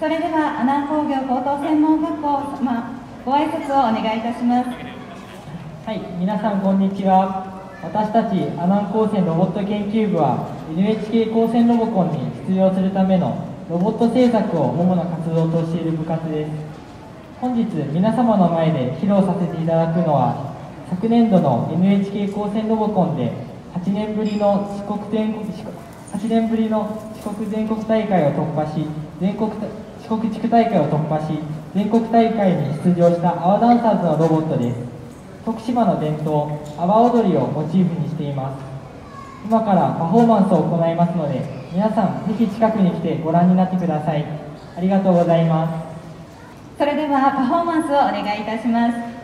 それでは阿南工業高等専門学校様、ご挨拶をお願いいたします。はい、皆さんこんにちは。私たち阿南高専ロボット研究部は NHK 高専ロボコンに出場するためのロボット制作を主な活動としている部活です。本日皆様の前で披露させていただくのは、昨年度の NHK 高専ロボコンで8年ぶりの四国全国大会を突破し、四国地区大会を突破し、全国大会に出場したAwa Dancersのロボットです。徳島の伝統、阿波踊りをモチーフにしています。今からパフォーマンスを行いますので、皆さんぜひ近くに来てご覧になってください。ありがとうございます。それではパフォーマンスをお願いいたします。